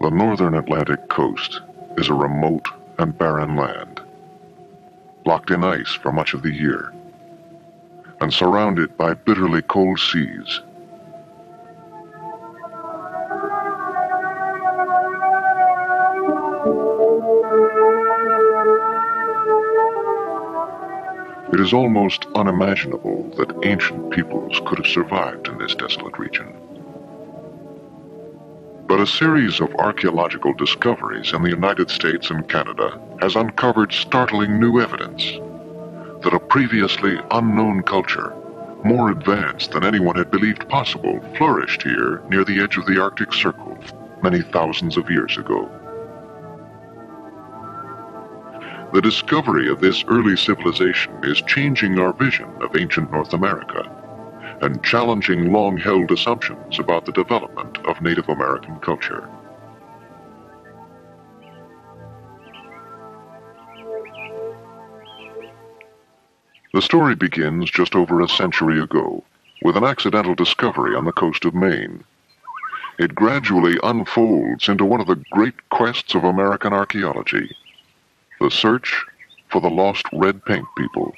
The northern Atlantic coast is a remote and barren land, locked in ice for much of the year, and surrounded by bitterly cold seas. It is almost unimaginable that ancient peoples could have survived in this desolate region. But a series of archaeological discoveries in the United States and Canada has uncovered startling new evidence that a previously unknown culture, more advanced than anyone had believed possible, flourished here near the edge of the Arctic Circle many thousands of years ago. The discovery of this early civilization is changing our vision of ancient North America and challenging long-held assumptions about the development of Native American culture. The story begins just over a century ago with an accidental discovery on the coast of Maine. It gradually unfolds into one of the great quests of American archaeology, the search for the lost Red Paint People.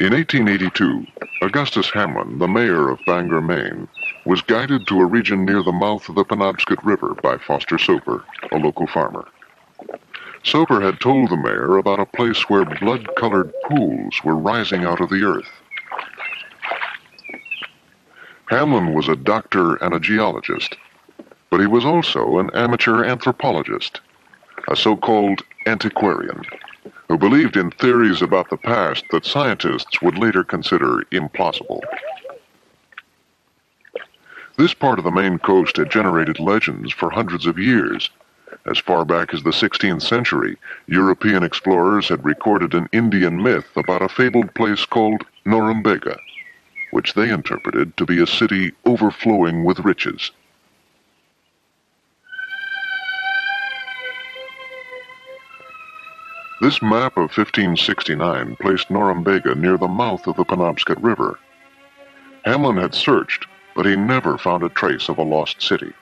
In 1882, Augustus Hamlin, the mayor of Bangor, Maine, was guided to a region near the mouth of the Penobscot River by Foster Soper, a local farmer. Soper had told the mayor about a place where blood-colored pools were rising out of the earth. Hamlin was a doctor and a geologist, but he was also an amateur anthropologist, a so-called antiquarian, who believed in theories about the past that scientists would later consider implausible. This part of the Maine coast had generated legends for hundreds of years. As far back as the 16th century, European explorers had recorded an Indian myth about a fabled place called Norumbega, which they interpreted to be a city overflowing with riches. This map of 1569 placed Norumbega near the mouth of the Penobscot River. Hamlin had searched, but he never found a trace of a lost city.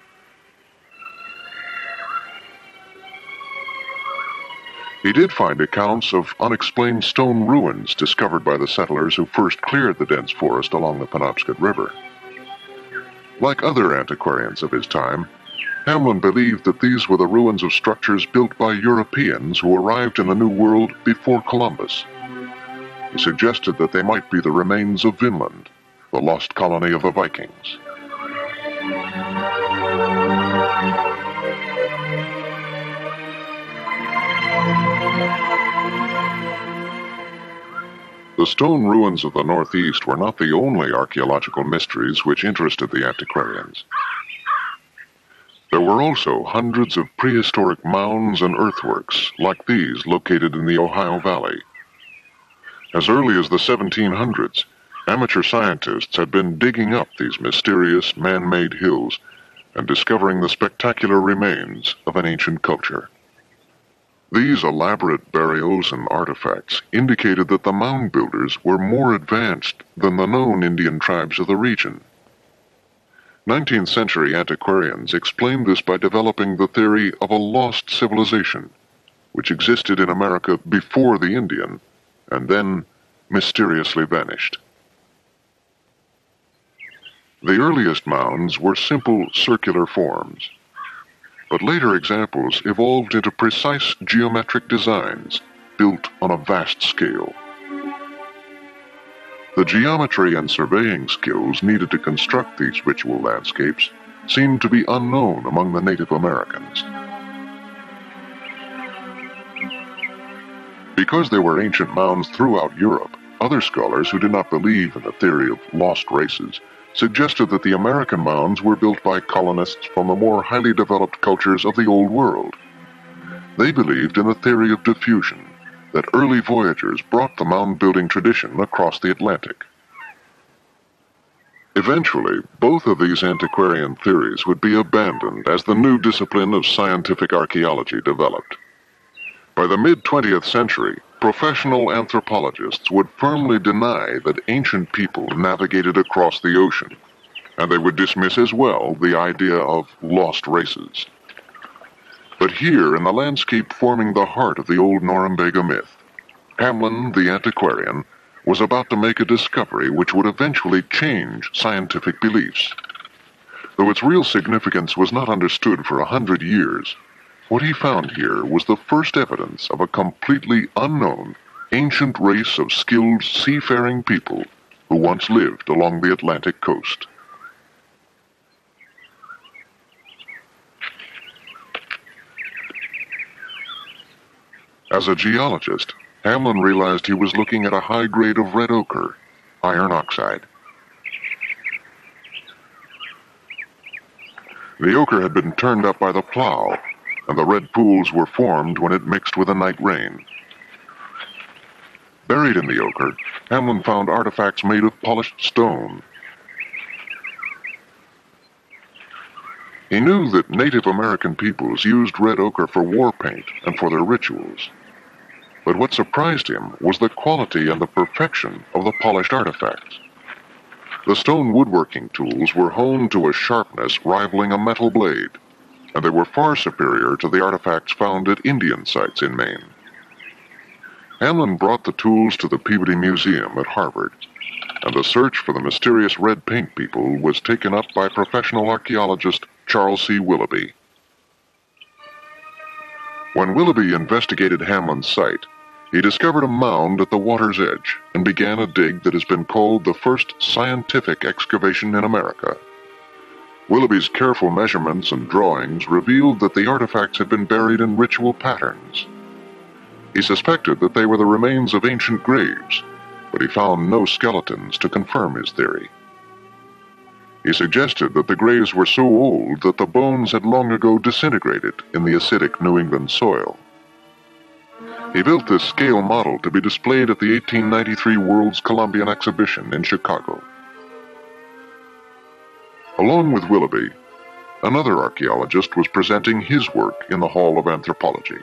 He did find accounts of unexplained stone ruins discovered by the settlers who first cleared the dense forest along the Penobscot River. Like other antiquarians of his time, Hamlin believed that these were the ruins of structures built by Europeans who arrived in the New World before Columbus. He suggested that they might be the remains of Vinland, the lost colony of the Vikings. The stone ruins of the Northeast were not the only archaeological mysteries which interested the antiquarians. There were also hundreds of prehistoric mounds and earthworks, like these located in the Ohio Valley. As early as the 1700s, amateur scientists had been digging up these mysterious man-made hills and discovering the spectacular remains of an ancient culture. These elaborate burials and artifacts indicated that the mound builders were more advanced than the known Indian tribes of the region. 19th-century antiquarians explained this by developing the theory of a lost civilization, which existed in America before the Indian, and then mysteriously vanished. The earliest mounds were simple circular forms, but later examples evolved into precise geometric designs built on a vast scale. The geometry and surveying skills needed to construct these ritual landscapes seemed to be unknown among the Native Americans. Because there were ancient mounds throughout Europe, other scholars who did not believe in the theory of lost races suggested that the American mounds were built by colonists from the more highly developed cultures of the Old World. They believed in the theory of diffusion, that early voyagers brought the mound-building tradition across the Atlantic. Eventually, both of these antiquarian theories would be abandoned as the new discipline of scientific archaeology developed. By the mid-20th century, professional anthropologists would firmly deny that ancient people navigated across the ocean, and they would dismiss as well the idea of lost races. But here, in the landscape forming the heart of the old Norumbega myth, Hamlin, the antiquarian, was about to make a discovery which would eventually change scientific beliefs. Though its real significance was not understood for 100 years, what he found here was the first evidence of a completely unknown, ancient race of skilled seafaring people who once lived along the Atlantic coast. As a geologist, Hamlin realized he was looking at a high grade of red ochre, iron oxide. The ochre had been turned up by the plow, and the red pools were formed when it mixed with the night rain. Buried in the ochre, Hamlin found artifacts made of polished stone. He knew that Native American peoples used red ochre for war paint and for their rituals. But what surprised him was the quality and the perfection of the polished artifacts. The stone woodworking tools were honed to a sharpness rivaling a metal blade, and they were far superior to the artifacts found at Indian sites in Maine. Hamlin brought the tools to the Peabody Museum at Harvard, and the search for the mysterious Red Paint People was taken up by professional archaeologist Charles C. Willoughby. When Willoughby investigated Hamlin's site, he discovered a mound at the water's edge and began a dig that has been called the first scientific excavation in America. Willoughby's careful measurements and drawings revealed that the artifacts had been buried in ritual patterns. He suspected that they were the remains of ancient graves, but he found no skeletons to confirm his theory. He suggested that the graves were so old that the bones had long ago disintegrated in the acidic New England soil. He built this scale model to be displayed at the 1893 World's Columbian Exhibition in Chicago. Along with Willoughby, another archaeologist was presenting his work in the Hall of Anthropology.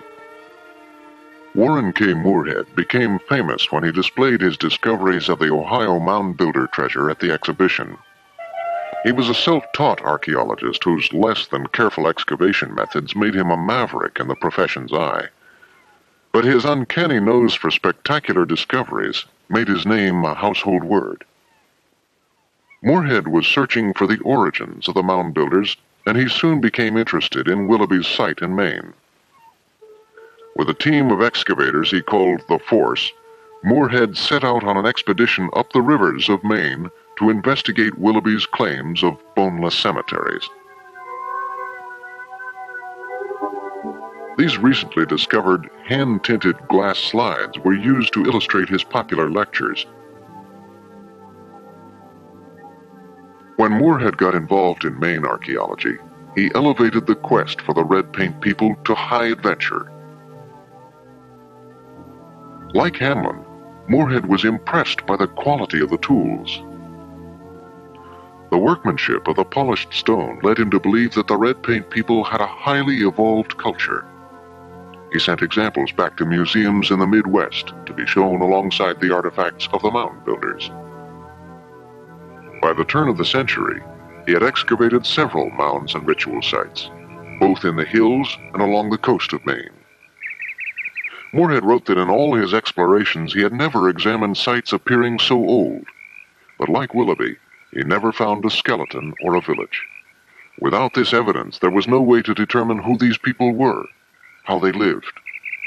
Warren K. Moorehead became famous when he displayed his discoveries of the Ohio mound builder treasure at the exhibition. He was a self-taught archaeologist whose less than careful excavation methods made him a maverick in the profession's eye. But his uncanny nose for spectacular discoveries made his name a household word. Moorehead was searching for the origins of the mound builders, and he soon became interested in Willoughby's site in Maine. With a team of excavators he called the Force, Moorehead set out on an expedition up the rivers of Maine to investigate Willoughby's claims of boneless cemeteries. These recently discovered hand-tinted glass slides were used to illustrate his popular lectures. When Moorehead got involved in Maine archaeology, he elevated the quest for the Red Paint People to high adventure. Like Hamlin, Moorehead was impressed by the quality of the tools. The workmanship of the polished stone led him to believe that the Red Paint People had a highly evolved culture. He sent examples back to museums in the Midwest to be shown alongside the artifacts of the mound builders. By the turn of the century, he had excavated several mounds and ritual sites, both in the hills and along the coast of Maine. Moorehead wrote that in all his explorations he had never examined sites appearing so old, but like Willoughby, he never found a skeleton or a village. Without this evidence, there was no way to determine who these people were, how they lived,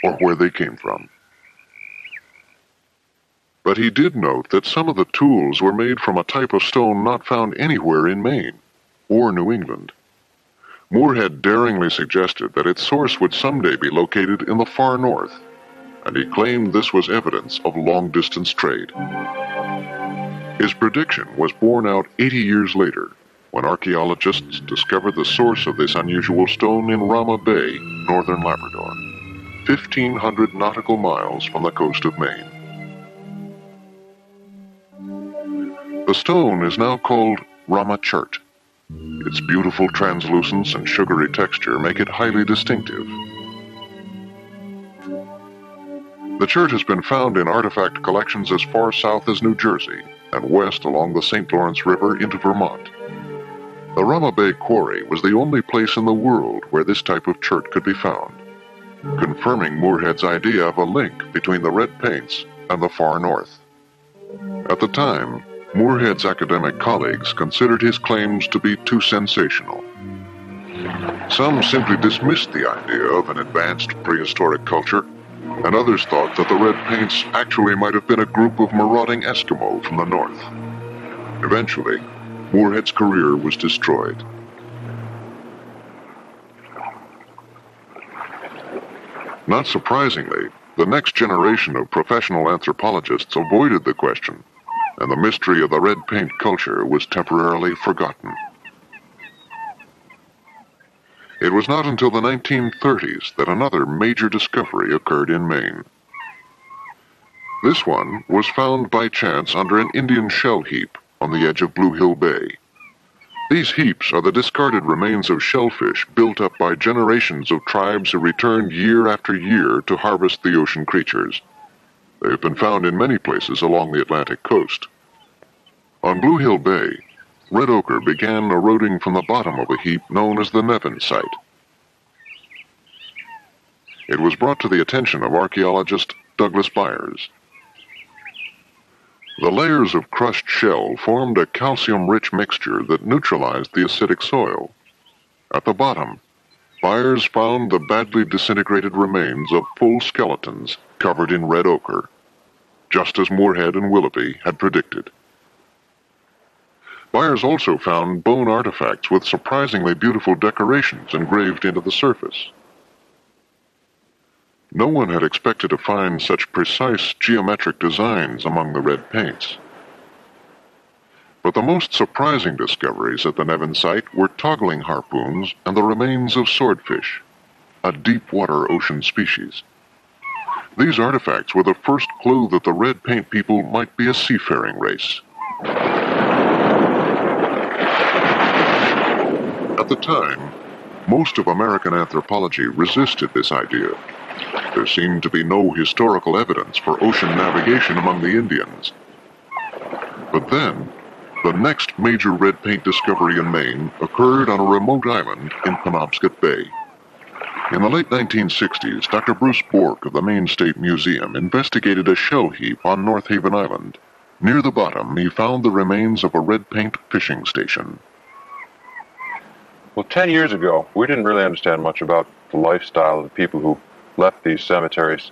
or where they came from. But he did note that some of the tools were made from a type of stone not found anywhere in Maine or New England. Moorehead daringly suggested that its source would someday be located in the far north, and he claimed this was evidence of long-distance trade. His prediction was borne out 80 years later, when archaeologists discovered the source of this unusual stone in Ramah Bay, northern Labrador, 1,500 nautical miles from the coast of Maine. The stone is now called Ramah Chert. Its beautiful translucence and sugary texture make it highly distinctive. The chert has been found in artifact collections as far south as New Jersey and west along the St. Lawrence River into Vermont. The Ramah Bay quarry was the only place in the world where this type of chert could be found, confirming Moorehead's idea of a link between the red paints and the far north. At the time, Moorehead's academic colleagues considered his claims to be too sensational. Some simply dismissed the idea of an advanced prehistoric culture, and others thought that the Red Paints actually might have been a group of marauding Eskimo from the north. Eventually, Moorehead's career was destroyed. Not surprisingly, the next generation of professional anthropologists avoided the question, and the mystery of the red paint culture was temporarily forgotten. It was not until the 1930s that another major discovery occurred in Maine. This one was found by chance under an Indian shell heap on the edge of Blue Hill Bay. These heaps are the discarded remains of shellfish built up by generations of tribes who returned year after year to harvest the ocean creatures. They have been found in many places along the Atlantic coast. On Blue Hill Bay, red ochre began eroding from the bottom of a heap known as the Nevin site. It was brought to the attention of archaeologist Douglas Byers. The layers of crushed shell formed a calcium-rich mixture that neutralized the acidic soil. At the bottom, Byers found the badly disintegrated remains of full skeletons covered in red ochre, just as Moorehead and Willoughby had predicted. Byers also found bone artifacts with surprisingly beautiful decorations engraved into the surface. No one had expected to find such precise geometric designs among the red paints. But the most surprising discoveries at the Nevin site were toggling harpoons and the remains of swordfish, a deep-water ocean species. These artifacts were the first clue that the Red Paint People might be a seafaring race. At the time, most of American anthropology resisted this idea. There seemed to be no historical evidence for ocean navigation among the Indians. But then, the next major red paint discovery in Maine occurred on a remote island in Penobscot Bay. In the late 1960s, Dr. Bruce Bourque of the Maine State Museum investigated a shell heap on North Haven Island. Near the bottom, he found the remains of a red paint fishing station. Well, 10 years ago, we didn't really understand much about the lifestyle of the people who left these cemeteries.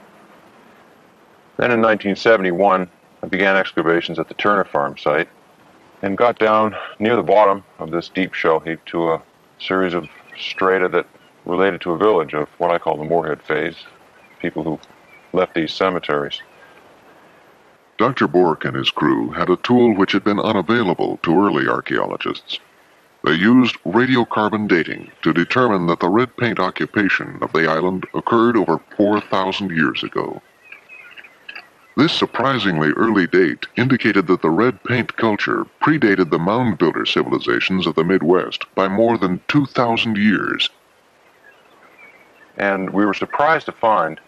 Then in 1971, I began excavations at the Turner Farm site, and got down near the bottom of this deep shell heap to a series of strata that related to a village of what I call the Moorehead phase, people who left these cemeteries. Dr. Bourque and his crew had a tool which had been unavailable to early archaeologists. They used radiocarbon dating to determine that the red paint occupation of the island occurred over 4,000 years ago. This surprisingly early date indicated that the red paint culture predated the mound builder civilizations of the Midwest by more than 2,000 years. And we were surprised to find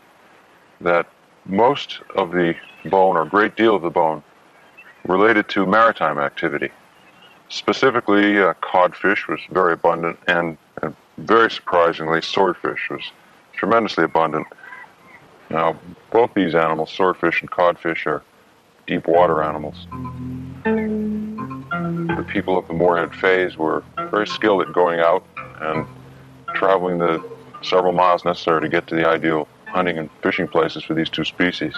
that most of the bone, or a great deal of the bone, related to maritime activity. Specifically, codfish was very abundant, and very surprisingly, swordfish was tremendously abundant. Now, both these animals, swordfish and codfish, are deep water animals. The people of the Moorehead phase were very skilled at going out and traveling the several miles necessary to get to the ideal hunting and fishing places for these two species.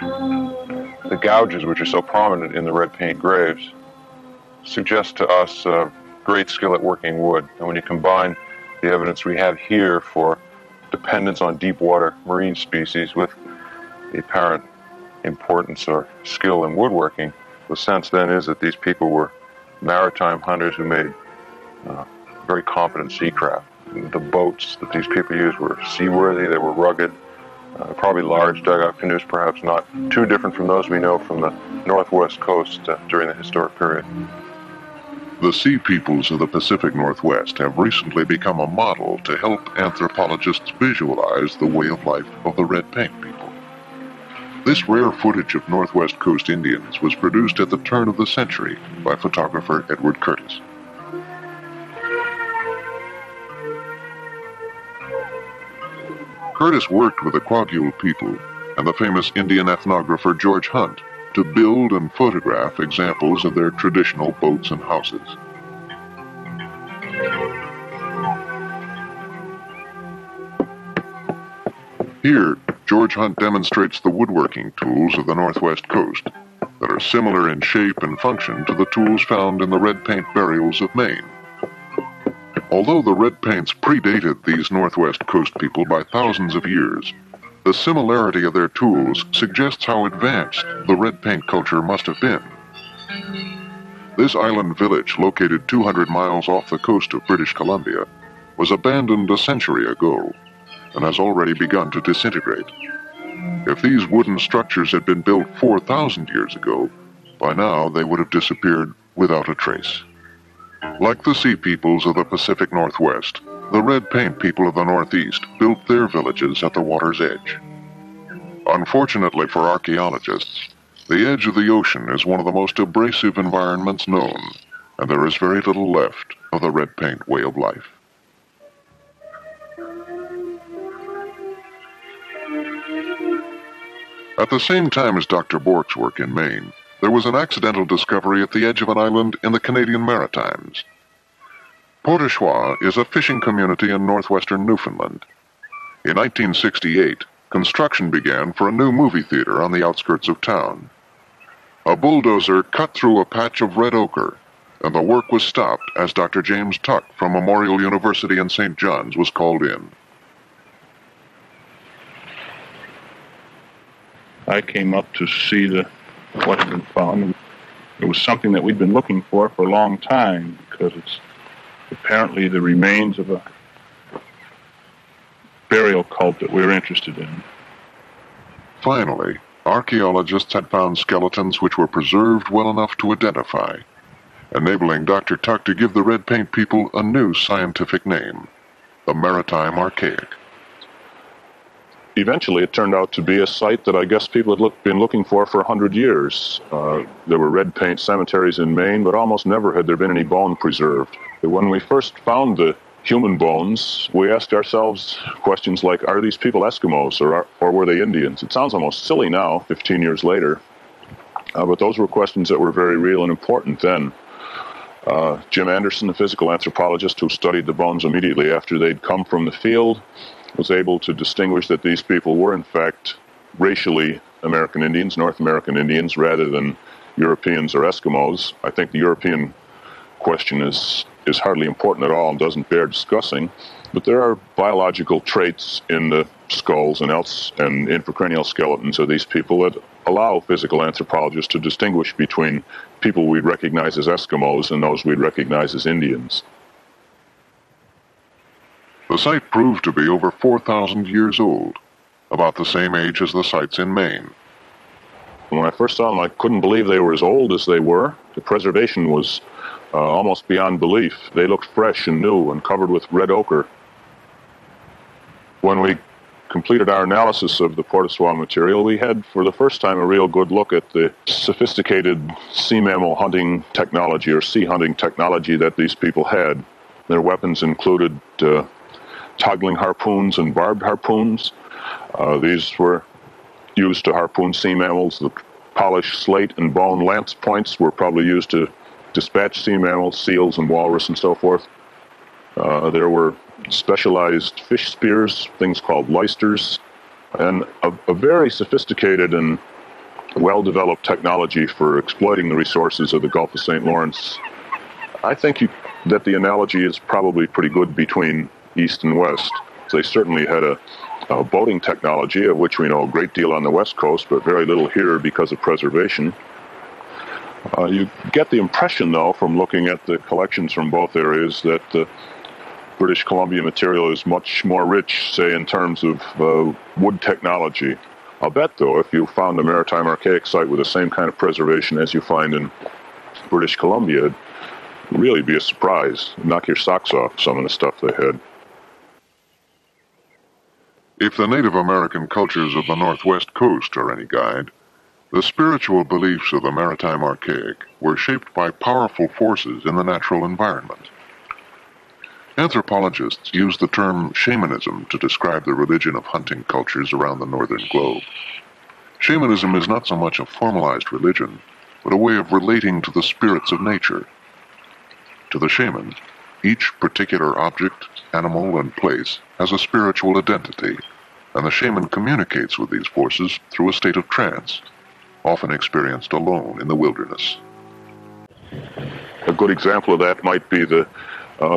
The gouges, which are so prominent in the red paint graves, suggest to us a great skill at working wood. And when you combine the evidence we have here for dependence on deep water marine species with the apparent importance or skill in woodworking, the sense then is that these people were maritime hunters who made very competent sea craft. The boats that these people used were seaworthy, they were rugged, probably large dugout canoes, perhaps not too different from those we know from the northwest coast during the historic period. The sea peoples of the Pacific Northwest have recently become a model to help anthropologists visualize the way of life of the Red Paint people. This rare footage of Northwest Coast Indians was produced at the turn of the century by photographer Edward Curtis. Curtis worked with the Kwakiutl people and the famous Indian ethnographer George Hunt to build and photograph examples of their traditional boats and houses. Here, George Hunt demonstrates the woodworking tools of the Northwest Coast that are similar in shape and function to the tools found in the red paint burials of Maine. Although the red paints predated these Northwest Coast people by thousands of years, the similarity of their tools suggests how advanced the red paint culture must have been. This island village, located 200 miles off the coast of British Columbia, was abandoned a century ago and has already begun to disintegrate. If these wooden structures had been built 4,000 years ago, by now they would have disappeared without a trace. Like the sea peoples of the Pacific Northwest, the red paint people of the Northeast built their villages at the water's edge. Unfortunately for archaeologists, the edge of the ocean is one of the most abrasive environments known, and there is very little left of the red paint way of life. At the same time as Dr. Bourque's work in Maine, there was an accidental discovery at the edge of an island in the Canadian Maritimes. Port au Choix is a fishing community in northwestern Newfoundland. In 1968, construction began for a new movie theater on the outskirts of town. A bulldozer cut through a patch of red ochre, and the work was stopped as Dr. James Tuck from Memorial University in St. John's was called in. I came up to see what had been found. It was something that we'd been looking for a long time, because it's apparently the remains of a burial cult that we were interested in. Finally, archaeologists had found skeletons which were preserved well enough to identify, enabling Dr. Tuck to give the red paint people a new scientific name, the Maritime Archaic. Eventually, it turned out to be a site that I guess people had been looking for 100 years. There were red paint cemeteries in Maine, but almost never had there been any bone preserved. When we first found the human bones, we asked ourselves questions like, are these people Eskimos or were they Indians? It sounds almost silly now, 15 years later, but those were questions that were very real and important then. Jim Anderson, the physical anthropologist who studied the bones immediately after they'd come from the field, was able to distinguish that these people were, in fact, racially American Indians, North American Indians, rather than Europeans or Eskimos. I think the European question is is hardly important at all and doesn't bear discussing, but there are biological traits in the skulls and intracranial skeletons of these people that allow physical anthropologists to distinguish between people we'd recognize as Eskimos and those we'd recognize as Indians. The site proved to be over 4,000 years old, about the same age as the sites in Maine. When I first saw them, I couldn't believe they were as old as they were. The preservation was almost beyond belief. They looked fresh and new and covered with red ochre. When we completed our analysis of the Port au Choix material, we had for the first time a real good look at the sophisticated sea mammal hunting technology or sea hunting technology that these people had. Their weapons included toggling harpoons and barbed harpoons. These were used to harpoon sea mammals. The polished slate and bone lance points were probably used to dispatch sea mammals, seals and walrus and so forth. There were specialized fish spears, things called leisters, and a very sophisticated and well-developed technology for exploiting the resources of the Gulf of St. Lawrence. I think that the analogy is probably pretty good between East and West. They certainly had a boating technology, of which we know a great deal on the West Coast, but very little here because of preservation. You get the impression, though, from looking at the collections from both areas, that the British Columbia material is much more rich, say, in terms of wood technology. I'll bet, though, if you found a Maritime Archaic site with the same kind of preservation as you find in British Columbia, it'd really be a surprise. Knock your socks off some of the stuff they had. If the Native American cultures of the Northwest Coast are any guide, the spiritual beliefs of the Maritime Archaic were shaped by powerful forces in the natural environment. Anthropologists use the term shamanism to describe the religion of hunting cultures around the northern globe. Shamanism is not so much a formalized religion, but a way of relating to the spirits of nature. To the shaman, each particular object, animal, and place has a spiritual identity, and the shaman communicates with these forces through a state of trance, often experienced alone in the wilderness. A good example of that might be the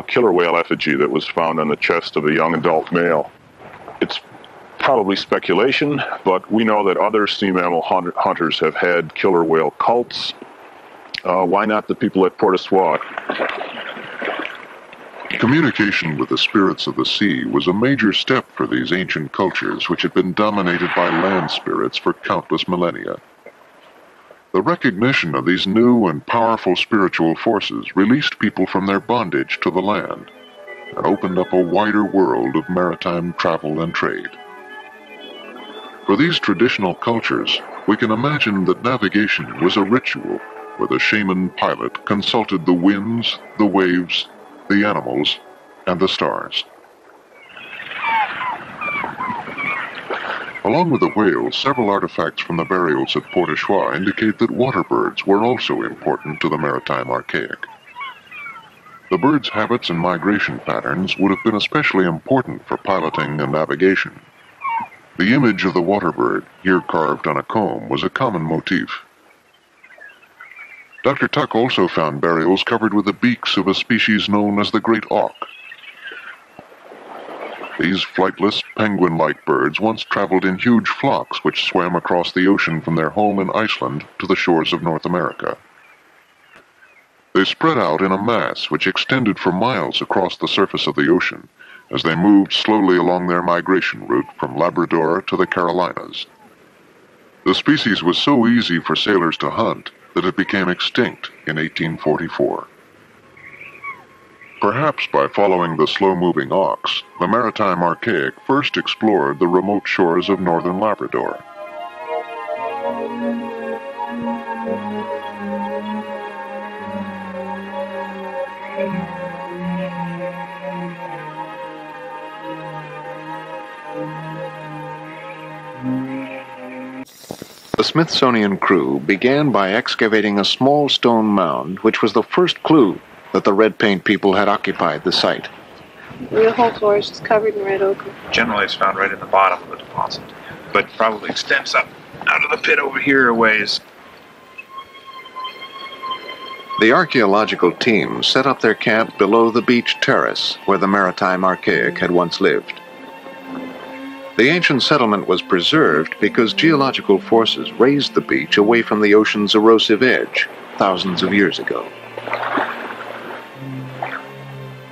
killer whale effigy that was found on the chest of a young adult male. It's probably speculation, but we know that other sea mammal hunters have had killer whale cults. Why not the people at Port au Choix? Communication with the spirits of the sea was a major step for these ancient cultures, which had been dominated by land spirits for countless millennia. The recognition of these new and powerful spiritual forces released people from their bondage to the land and opened up a wider world of maritime travel and trade. For these traditional cultures, we can imagine that navigation was a ritual where the shaman pilot consulted the winds, the waves, the animals, and the stars. Along with the whales, several artifacts from the burials at Port au Choix indicate that water birds were also important to the Maritime Archaic. The birds' habits and migration patterns would have been especially important for piloting and navigation. The image of the water bird, here carved on a comb, was a common motif. Dr. Tuck also found burials covered with the beaks of a species known as the great auk. These flightless, penguin-like birds once traveled in huge flocks which swam across the ocean from their home in Iceland to the shores of North America. They spread out in a mass which extended for miles across the surface of the ocean as they moved slowly along their migration route from Labrador to the Carolinas. The species was so easy for sailors to hunt that it became extinct in 1844. Perhaps by following the slow-moving auks, the Maritime Archaic first explored the remote shores of northern Labrador. The Smithsonian crew began by excavating a small stone mound, which was the first clue that the Red Paint people had occupied the site. The whole floor is just covered in red ochre. Generally it's found right in the bottom of the deposit, but probably extends up out of the pit over here a ways. The archaeological team set up their camp below the beach terrace where the Maritime Archaic had once lived. The ancient settlement was preserved because geological forces raised the beach away from the ocean's erosive edge thousands of years ago.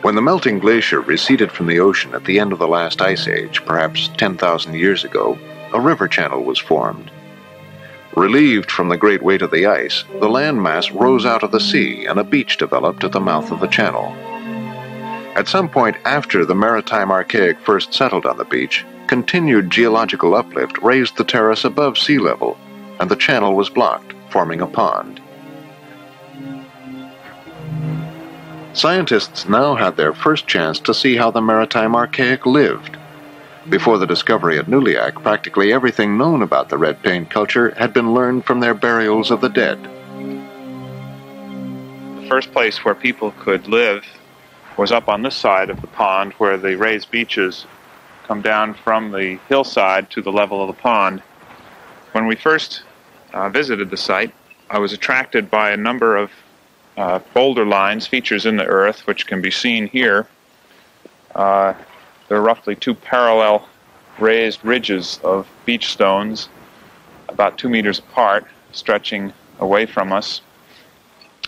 When the melting glacier receded from the ocean at the end of the last ice age, perhaps 10,000 years ago, a river channel was formed. Relieved from the great weight of the ice, the landmass rose out of the sea and a beach developed at the mouth of the channel. At some point after the Maritime Archaic first settled on the beach, continued geological uplift raised the terrace above sea level, and the channel was blocked, forming a pond. Scientists now had their first chance to see how the Maritime Archaic lived. Before the discovery at Nulliak, practically everything known about the Red Paint culture had been learned from their burials of the dead. The first place where people could live was up on this side of the pond where the raised beaches come down from the hillside to the level of the pond. When we first visited the site, I was attracted by a number of boulder lines, features in the earth, which can be seen here. There are roughly two parallel raised ridges of beach stones, about 2 meters apart, stretching away from us.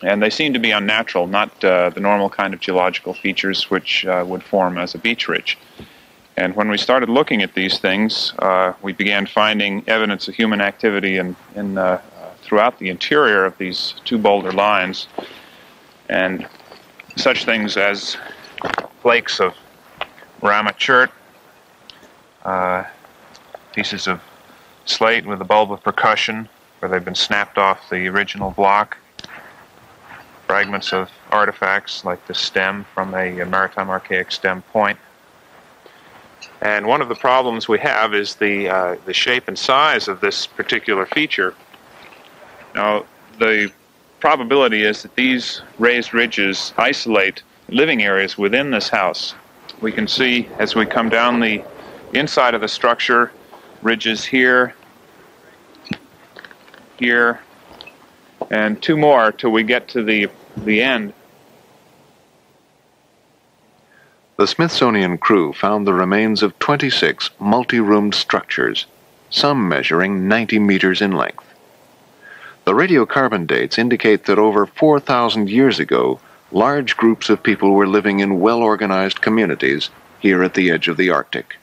And they seem to be unnatural, not the normal kind of geological features which would form as a beach ridge. And when we started looking at these things, we began finding evidence of human activity throughout the interior of these two boulder lines, and such things as flakes of Ramah Chert, pieces of slate with a bulb of percussion where they've been snapped off the original block, fragments of artifacts like the stem from a Maritime Archaic stem point. And one of the problems we have is the shape and size of this particular feature. Now, the probability is that these raised ridges isolate living areas within this house. We can see, as we come down the inside of the structure, ridges here, here, and two more till we get to the end. The Smithsonian crew found the remains of 26 multi-roomed structures, some measuring 90 meters in length. The radiocarbon dates indicate that over 4,000 years ago, large groups of people were living in well-organized communities here at the edge of the Arctic.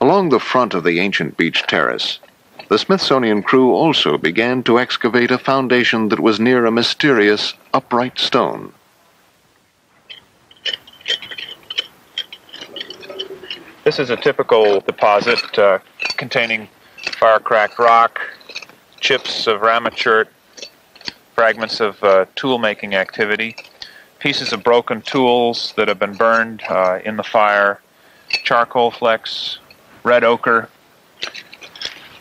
Along the front of the ancient beach terrace, the Smithsonian crew also began to excavate a foundation that was near a mysterious upright stone. This is a typical deposit containing fire-cracked rock, chips of Ramah Chert, fragments of tool-making activity, pieces of broken tools that have been burned in the fire, charcoal flecks, red ochre.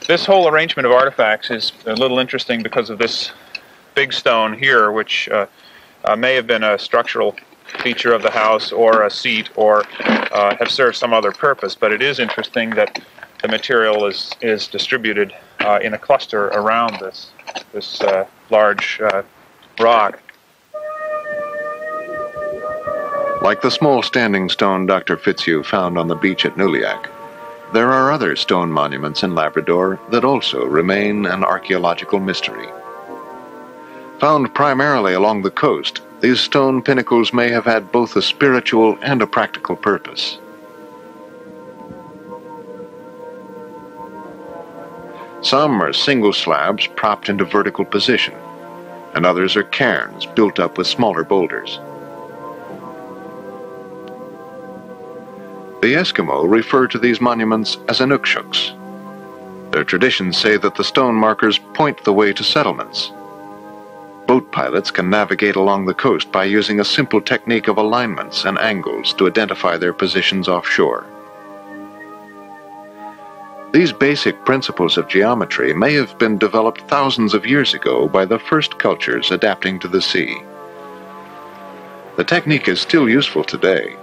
This whole arrangement of artifacts is a little interesting because of this big stone here, which may have been a structural feature of the house or a seat or have served some other purpose, but it is interesting that the material is distributed in a cluster around this large rock. Like the small standing stone Dr. Fitzhugh found on the beach at Nulliak, there are other stone monuments in Labrador that also remain an archaeological mystery. Found primarily along the coast, these stone pinnacles may have had both a spiritual and a practical purpose. Some are single slabs propped into vertical position, and others are cairns built up with smaller boulders. The Eskimo refer to these monuments as Inuksuks. Their traditions say that the stone markers point the way to settlements. Boat pilots can navigate along the coast by using a simple technique of alignments and angles to identify their positions offshore. These basic principles of geometry may have been developed thousands of years ago by the first cultures adapting to the sea. The technique is still useful today,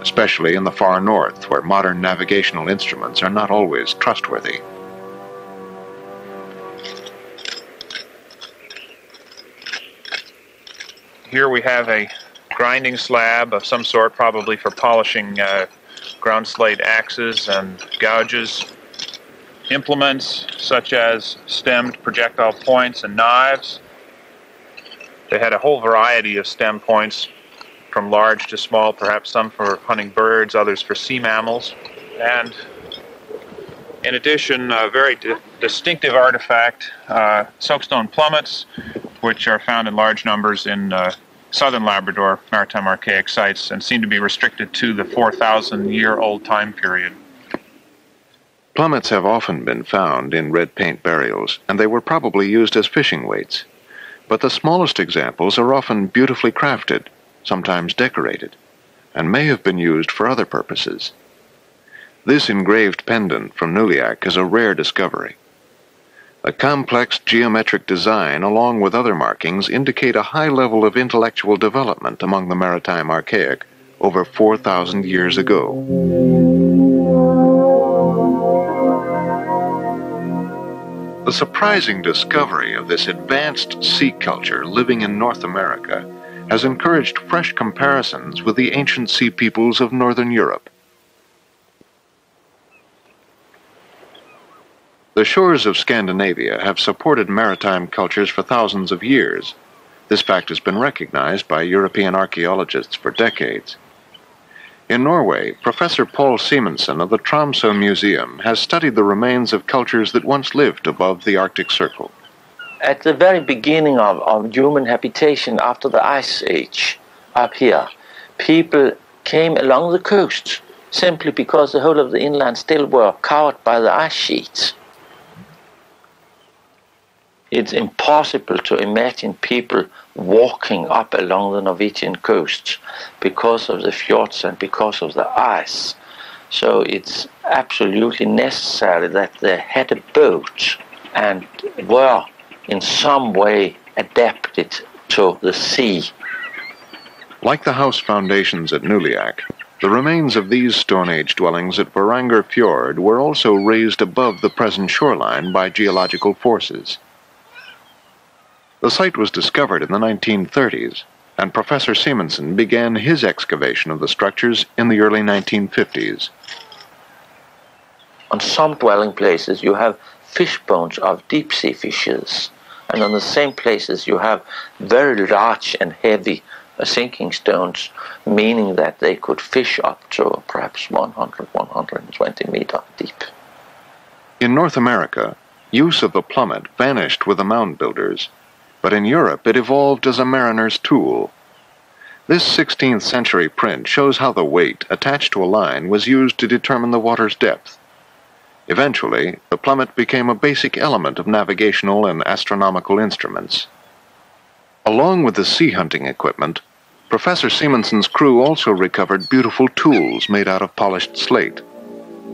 especially in the far north, where modern navigational instruments are not always trustworthy. Here we have a grinding slab of some sort, probably for polishing ground slate axes and gouges. Implements such as stemmed projectile points and knives. They had a whole variety of stem points, from large to small, perhaps some for hunting birds, others for sea mammals. And in addition, a very distinctive artifact, soapstone plummets, which are found in large numbers in southern Labrador Maritime Archaic sites and seem to be restricted to the 4,000-year-old time period. Plummets have often been found in red paint burials, and they were probably used as fishing weights. But the smallest examples are often beautifully crafted, sometimes decorated, and may have been used for other purposes. This engraved pendant from Nulliak is a rare discovery. A complex geometric design, along with other markings, indicate a high level of intellectual development among the Maritime Archaic over 4,000 years ago. The surprising discovery of this advanced sea culture living in North America has encouraged fresh comparisons with the ancient sea peoples of Northern Europe. The shores of Scandinavia have supported maritime cultures for thousands of years. This fact has been recognized by European archaeologists for decades. In Norway, Professor Povl Simonsen of the Tromsø Museum has studied the remains of cultures that once lived above the Arctic Circle. At the very beginning of human habitation after the Ice Age up here, people came along the coast simply because the whole of the inland still were covered by the ice sheets. It's impossible to imagine people walking up along the Norwegian coast because of the fjords and because of the ice. So it's absolutely necessary that they had a boat and were in some way adapted to the sea. Like the house foundations at Nulliak, the remains of these Stone Age dwellings at Varanger Fjord were also raised above the present shoreline by geological forces. The site was discovered in the 1930s, and Professor Simonsen began his excavation of the structures in the early 1950s. On some dwelling places you have fish bones of deep-sea fishes, and on the same places you have very large and heavy sinking stones, meaning that they could fish up to perhaps 100, 120 meters deep. In North America, use of the plummet vanished with the mound builders, but in Europe it evolved as a mariner's tool. This 16th century print shows how the weight attached to a line was used to determine the water's depth. Eventually, the plummet became a basic element of navigational and astronomical instruments. Along with the sea hunting equipment, Professor Simonsen's crew also recovered beautiful tools made out of polished slate.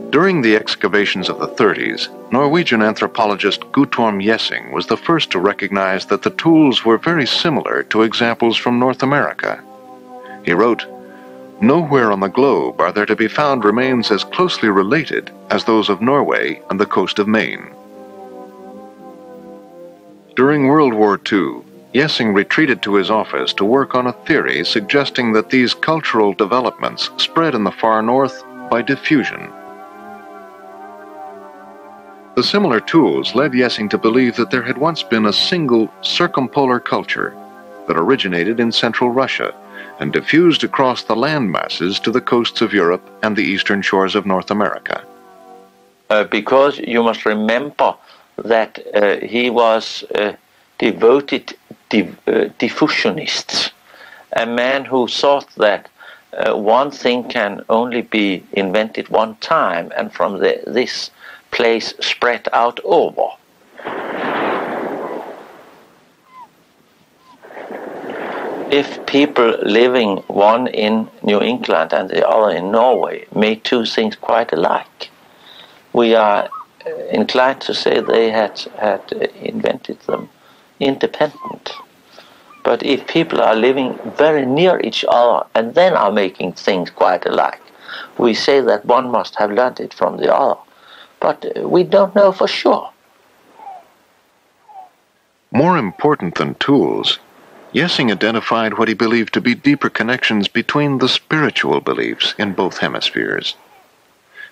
During the excavations of the 30s, Norwegian anthropologist Gutorm Gjessing was the first to recognize that the tools were very similar to examples from North America. He wrote, "Nowhere on the globe are there to be found remains as closely related as those of Norway and the coast of Maine." During World War II, Gjessing retreated to his office to work on a theory suggesting that these cultural developments spread in the far north by diffusion. The similar tools led Gjessing to believe that there had once been a single circumpolar culture that originated in central Russia and diffused across the land masses to the coasts of Europe and the eastern shores of North America. Because you must remember that he was a devoted diffusionist, a man who thought that one thing can only be invented one time, and from this place spread out over. If people living one in New England and the other in Norway made two things quite alike, we are inclined to say they had invented them independent. But if people are living very near each other and then are making things quite alike, we say that one must have learned it from the other. But we don't know for sure. More important than tools, Gjessing identified what he believed to be deeper connections between the spiritual beliefs in both hemispheres.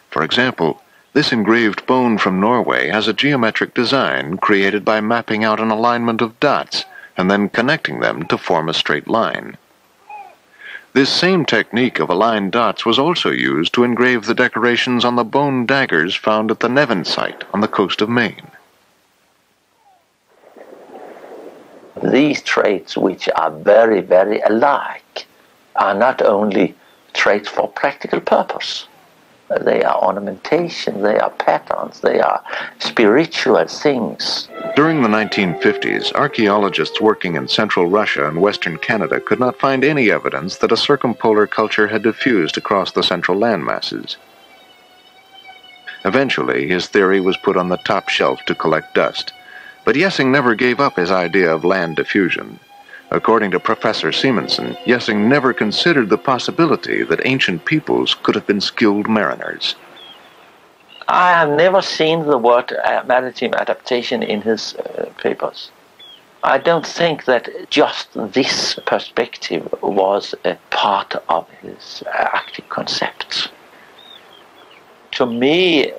For example, this engraved bone from Norway has a geometric design created by mapping out an alignment of dots and then connecting them to form a straight line. This same technique of aligned dots was also used to engrave the decorations on the bone daggers found at the Nevin site on the coast of Maine. These traits, which are very, very alike, are not only traits for practical purpose. They are ornamentation, they are patterns, they are spiritual things. During the 1950s, archaeologists working in central Russia and western Canada could not find any evidence that a circumpolar culture had diffused across the central landmasses. Eventually, his theory was put on the top shelf to collect dust, but Gjessing never gave up his idea of land diffusion. According to Professor Simonsen, Gjessing never considered the possibility that ancient peoples could have been skilled mariners. I have never seen the word maritime adaptation in his papers. I don't think that just this perspective was a part of his Arctic concept. To me,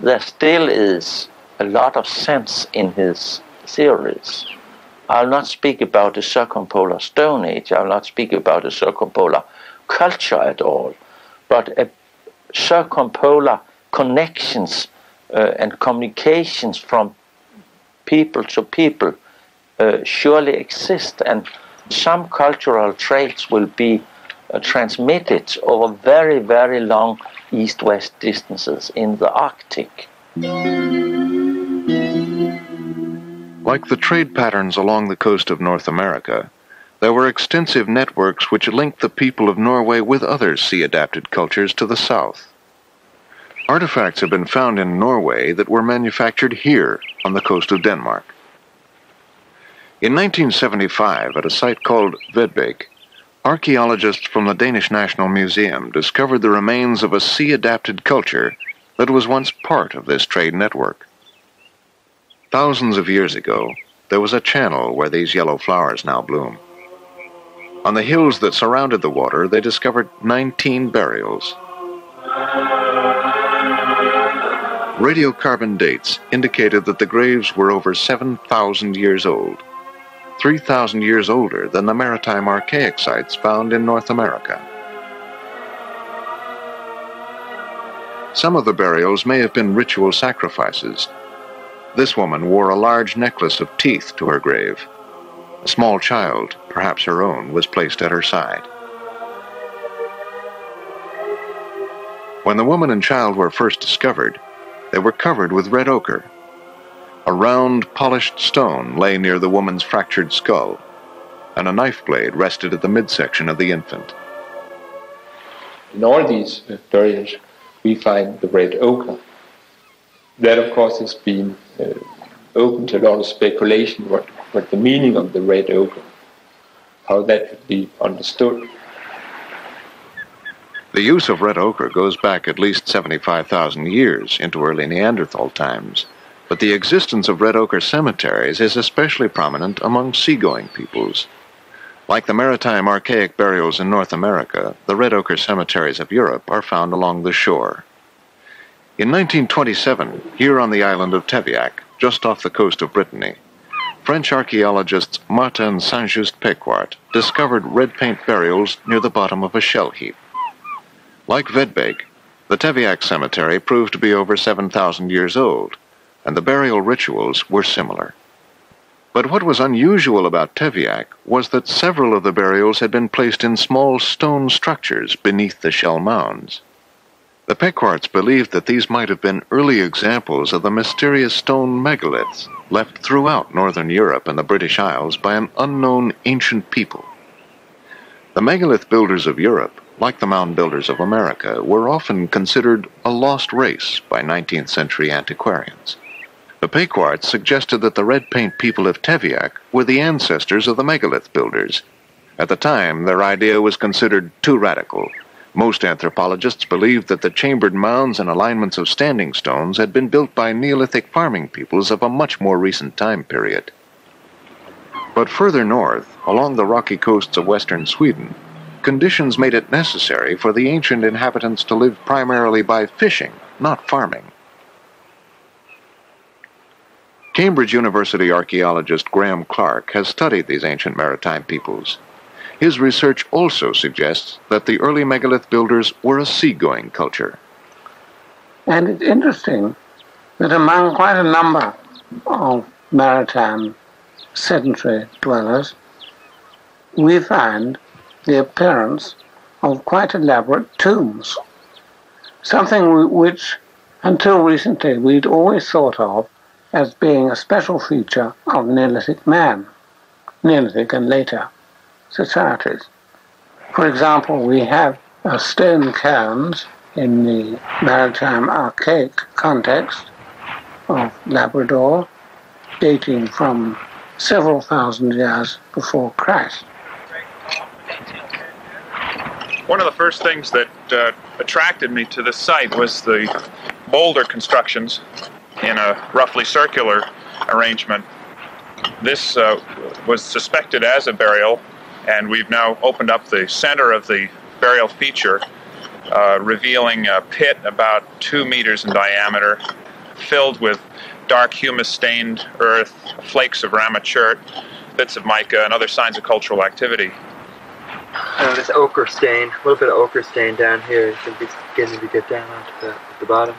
there still is a lot of sense in his theories. I'll not speak about the circumpolar Stone Age, I'll not speak about the circumpolar culture at all, but circumpolar connections and communications from people to people surely exist, and some cultural traits will be transmitted over very, very long east-west distances in the Arctic. Like the trade patterns along the coast of North America, there were extensive networks which linked the people of Norway with other sea-adapted cultures to the south. Artifacts have been found in Norway that were manufactured here on the coast of Denmark. In 1975, at a site called Vedbæk, archaeologists from the Danish National Museum discovered the remains of a sea-adapted culture that was once part of this trade network. Thousands of years ago, there was a channel where these yellow flowers now bloom. On the hills that surrounded the water, they discovered 19 burials. Radiocarbon dates indicated that the graves were over 7,000 years old, 3,000 years older than the Maritime Archaic sites found in North America. Some of the burials may have been ritual sacrifices. This woman wore a large necklace of teeth to her grave. A small child, perhaps her own, was placed at her side. When the woman and child were first discovered, they were covered with red ochre. A round, polished stone lay near the woman's fractured skull, and a knife blade rested at the midsection of the infant. In all these burials, we find the red ochre. That, of course, has been open to a lot of speculation, what the meaning of the red ochre, how that could be understood. The use of red ochre goes back at least 75,000 years into early Neanderthal times, but the existence of red ochre cemeteries is especially prominent among seagoing peoples. Like the Maritime Archaic burials in North America, the red ochre cemeteries of Europe are found along the shore. In 1927, here on the island of Téviec, just off the coast of Brittany, French archaeologists Martin and Saint-Just Péquarts discovered red paint burials near the bottom of a shell heap. Like Vedbæk, the Téviec cemetery proved to be over 7,000 years old, and the burial rituals were similar. But what was unusual about Téviec was that several of the burials had been placed in small stone structures beneath the shell mounds. The Péquarts believed that these might have been early examples of the mysterious stone megaliths left throughout northern Europe and the British Isles by an unknown ancient people. The megalith builders of Europe, like the mound builders of America, were often considered a lost race by 19th century antiquarians. The Péquarts suggested that the Red Paint people of Téviec were the ancestors of the megalith builders. At the time, their idea was considered too radical. Most anthropologists believed that the chambered mounds and alignments of standing stones had been built by Neolithic farming peoples of a much more recent time period. But further north, along the rocky coasts of western Sweden, conditions made it necessary for the ancient inhabitants to live primarily by fishing, not farming. Cambridge University archaeologist Graham Clark has studied these ancient maritime peoples. His research also suggests that the early megalith builders were a seagoing culture. And it's interesting that among quite a number of maritime sedentary dwellers, we find the appearance of quite elaborate tombs, something which until recently we'd always thought of as being a special feature of Neolithic man, Neolithic and later societies. For example, we have stone cairns in the Maritime Archaic context of Labrador, dating from several thousand years before Christ. One of the first things that attracted me to this site was the boulder constructions in a roughly circular arrangement. This was suspected as a burial, and we've now opened up the center of the burial feature, revealing a pit about 2 meters in diameter, filled with dark humus-stained earth, flakes of Ramah Chert, bits of mica, and other signs of cultural activity. This ochre stain, a little bit of ochre stain down here, it's beginning to get down onto the bottom.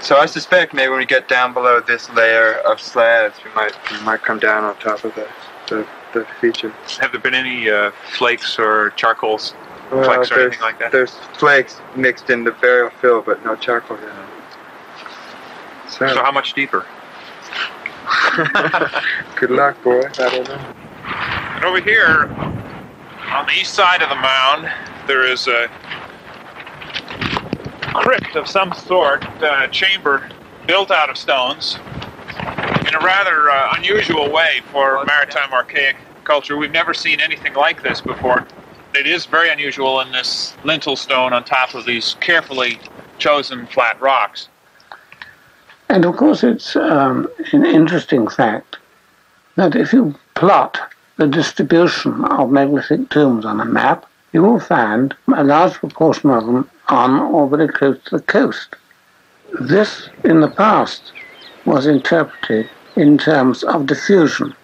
So I suspect maybe when we get down below this layer of slabs, we might come down on top of the feature. Have there been any flakes or charcoals, flakes or anything like that? There's flakes mixed in the burial fill, but no charcoal in them. So how much deeper? Good luck, boy. I don't know. And over here, on the east side of the mound, there is a crypt of some sort, a chamber built out of stones in a rather unusual way for maritime archaic culture. We've never seen anything like this before. It is very unusual in this lintel stone on top of these carefully chosen flat rocks. And of course it's an interesting fact that if you plot the distribution of megalithic tombs on a map, you will find a large proportion of them on or very close to the coast. This, in the past, was interpreted in terms of diffusion,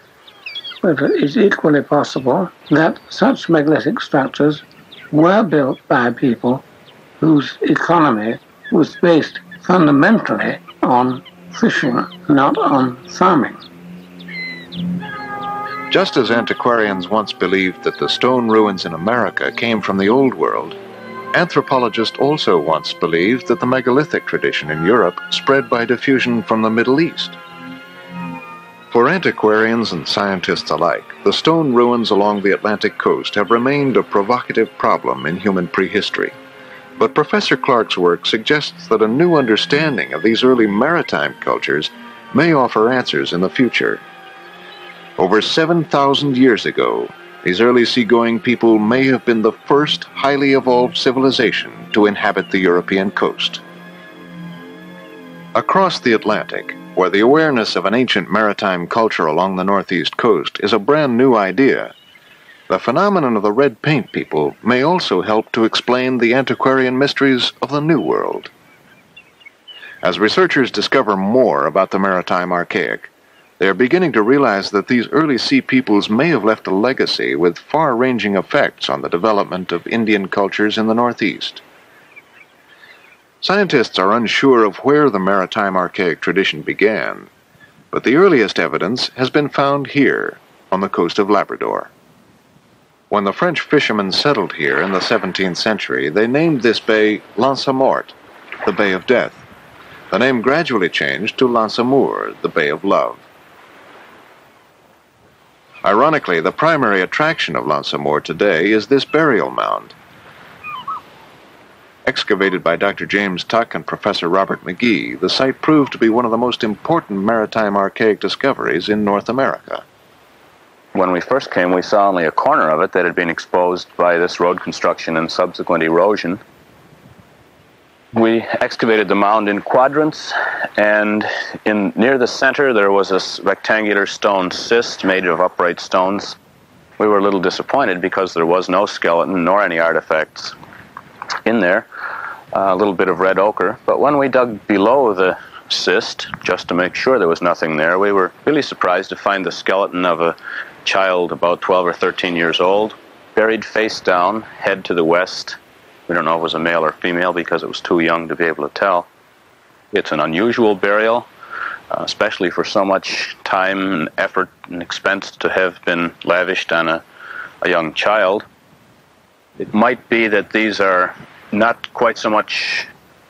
but it is equally possible that such megalithic structures were built by people whose economy was based fundamentally on fishing, not on farming. Just as antiquarians once believed that the stone ruins in America came from the Old World, anthropologists also once believed that the megalithic tradition in Europe spread by diffusion from the Middle East. For antiquarians and scientists alike, the stone ruins along the Atlantic coast have remained a provocative problem in human prehistory. But Professor Clark's work suggests that a new understanding of these early maritime cultures may offer answers in the future. Over 7,000 years ago, these early seagoing people may have been the first highly evolved civilization to inhabit the European coast. Across the Atlantic, where the awareness of an ancient maritime culture along the northeast coast is a brand new idea, the phenomenon of the Red Paint People may also help to explain the antiquarian mysteries of the New World. As researchers discover more about the Maritime Archaic, they are beginning to realize that these early sea peoples may have left a legacy with far-ranging effects on the development of Indian cultures in the Northeast. Scientists are unsure of where the Maritime Archaic tradition began, but the earliest evidence has been found here, on the coast of Labrador. When the French fishermen settled here in the 17th century, they named this bay L'Anse-Amour, the Bay of Death. The name gradually changed to L'Anse-Amour, the Bay of Love. Ironically, the primary attraction of L'Anse-Amour today is this burial mound. Excavated by Dr. James Tuck and Professor Robert McGee, the site proved to be one of the most important maritime archaic discoveries in North America. When we first came, we saw only a corner of it that had been exposed by this road construction and subsequent erosion. We excavated the mound in quadrants, and in near the center there was this rectangular stone cist made of upright stones. We were a little disappointed because there was no skeleton nor any artifacts in there, a little bit of red ochre. But when we dug below the cist, just to make sure there was nothing there, we were really surprised to find the skeleton of a child about 12 or 13 years old, buried face down, head to the west. We don't know if it was a male or female because it was too young to be able to tell. It's an unusual burial, especially for so much time and effort and expense to have been lavished on a young child. It might be that these are not quite so much,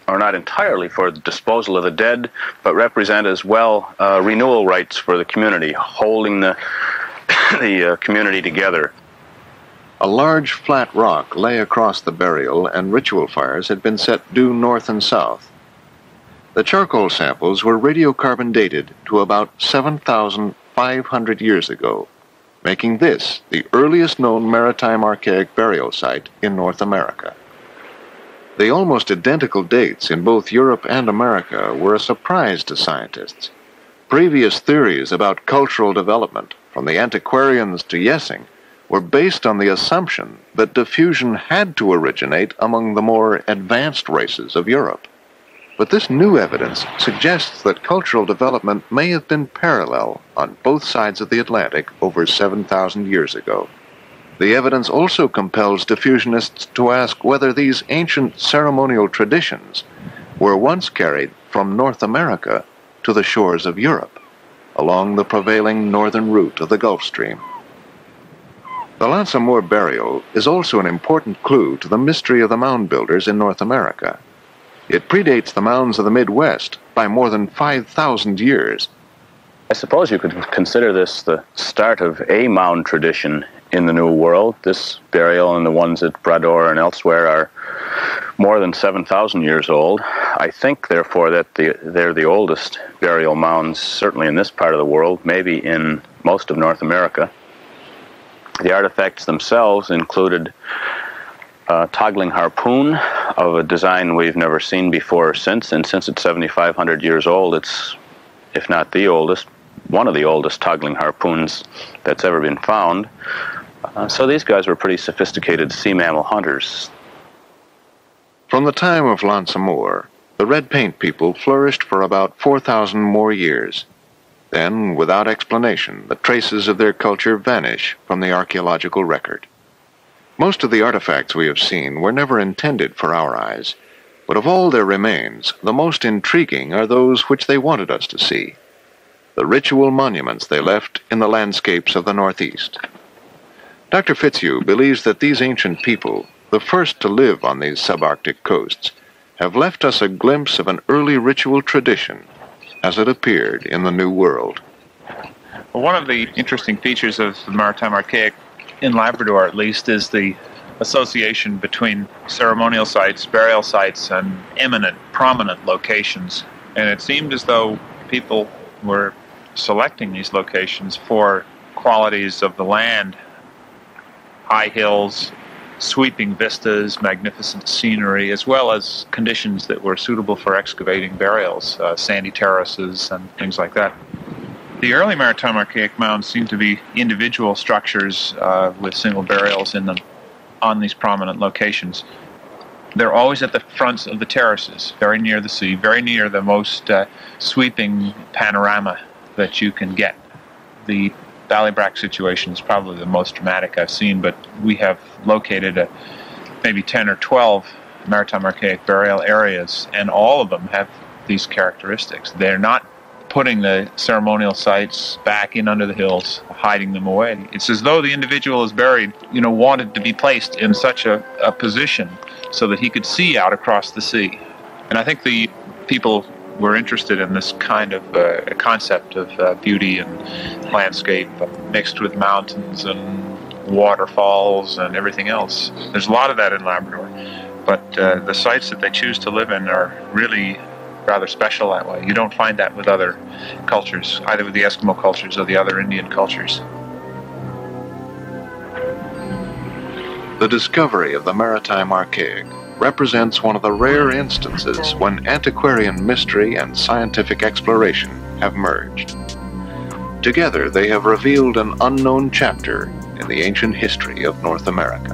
or not entirely for the disposal of the dead, but represent as well renewal rites for the community, holding the, the community together. A large flat rock lay across the burial, and ritual fires had been set due north and south. The charcoal samples were radiocarbon dated to about 7,500 years ago, making this the earliest known maritime archaic burial site in North America. The almost identical dates in both Europe and America were a surprise to scientists. Previous theories about cultural development, from the antiquarians to Gjessing, were based on the assumption that diffusion had to originate among the more advanced races of Europe. But this new evidence suggests that cultural development may have been parallel on both sides of the Atlantic over 7,000 years ago. The evidence also compels diffusionists to ask whether these ancient ceremonial traditions were once carried from North America to the shores of Europe, along the prevailing northern route of the Gulf Stream. The L'Anse-Amour burial is also an important clue to the mystery of the mound builders in North America. It predates the mounds of the Midwest by more than 5,000 years. I suppose you could consider this the start of a mound tradition in the New World. This burial and the ones at Brador and elsewhere are more than 7,000 years old. I think, therefore, that they're the oldest burial mounds, certainly in this part of the world, maybe in most of North America. The artifacts themselves included a toggling harpoon of a design we've never seen before or since, and since it's 7,500 years old, it's, if not the oldest, one of the oldest toggling harpoons that's ever been found. So these guys were pretty sophisticated sea mammal hunters. From the time of L'Anse-Amour, the Red Paint people flourished for about 4,000 more years. Then, without explanation, the traces of their culture vanish from the archaeological record. Most of the artifacts we have seen were never intended for our eyes, but of all their remains, the most intriguing are those which they wanted us to see, the ritual monuments they left in the landscapes of the Northeast. Dr. Fitzhugh believes that these ancient people, the first to live on these subarctic coasts, have left us a glimpse of an early ritual tradition as it appeared in the New World. Well, one of the interesting features of the Maritime Archaic, in Labrador at least, is the association between ceremonial sites, burial sites, and eminent, prominent locations. And it seemed as though people were selecting these locations for qualities of the land: high hills, sweeping vistas, magnificent scenery, as well as conditions that were suitable for excavating burials, sandy terraces and things like that. The early Maritime Archaic mounds seem to be individual structures with single burials in them on these prominent locations. They're always at the fronts of the terraces, very near the sea, very near the most sweeping panorama that you can get. The Ballybrack situation is probably the most dramatic I've seen, but we have located maybe 10 or 12 Maritime Archaic burial areas, and all of them have these characteristics. They're not putting the ceremonial sites back in under the hills, hiding them away. It's as though the individual is buried, wanted to be placed in such a position so that he could see out across the sea. And I think the people were interested in this kind of concept of beauty and landscape mixed with mountains and waterfalls and everything else. There's a lot of that in Labrador, but the sites that they choose to live in are really rather special that way. You don't find that with other cultures, either with the Eskimo cultures or the other Indian cultures. The discovery of the Maritime Archaic represents one of the rare instances when antiquarian mystery and scientific exploration have merged. Together, they have revealed an unknown chapter in the ancient history of North America.